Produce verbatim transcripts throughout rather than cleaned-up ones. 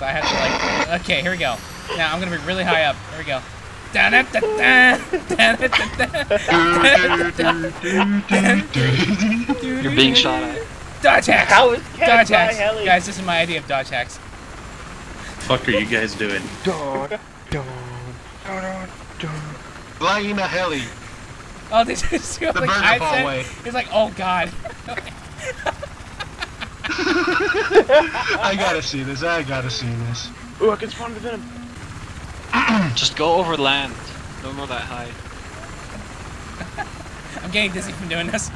So I have to like, okay, here we go. Now I'm gonna be really high up. Here we go. You're being shot at. Dodge hacks! How is dodge hacks! Heli? Guys, this is my idea of dodge hacks. What the fuck are you guys doing? Dodge, dodge, dodge, dodge. Flying a heli. Oh, this is the like I said, way. It's like, oh god. I gotta see this. I gotta see this. Ooh, I can spawn within him. Just go over land. No more that high. I'm getting dizzy from doing this.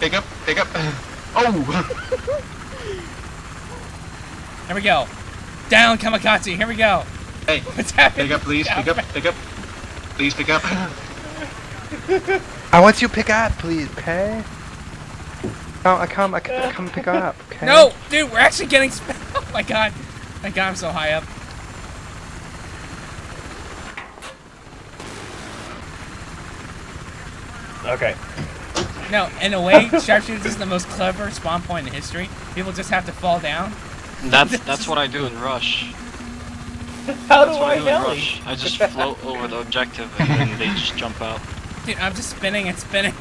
Pick up, pick up. Oh! Here we go. Down, kamikaze. Here we go. Hey, what's happening? Pick up, please. Down. Pick up, pick up. Please pick up. I want you to pick up, please, okay? Oh, I come, I come pick up, okay? No, dude, we're actually getting. Oh my god. My god, I'm so high up. Okay. No, in a way, sharpshooters is the most clever spawn point in history. People just have to fall down. That's that's what I do in Rush. How that's do what I do in Rush. I just float over the objective and then they just jump out. Dude, I'm just spinning and spinning.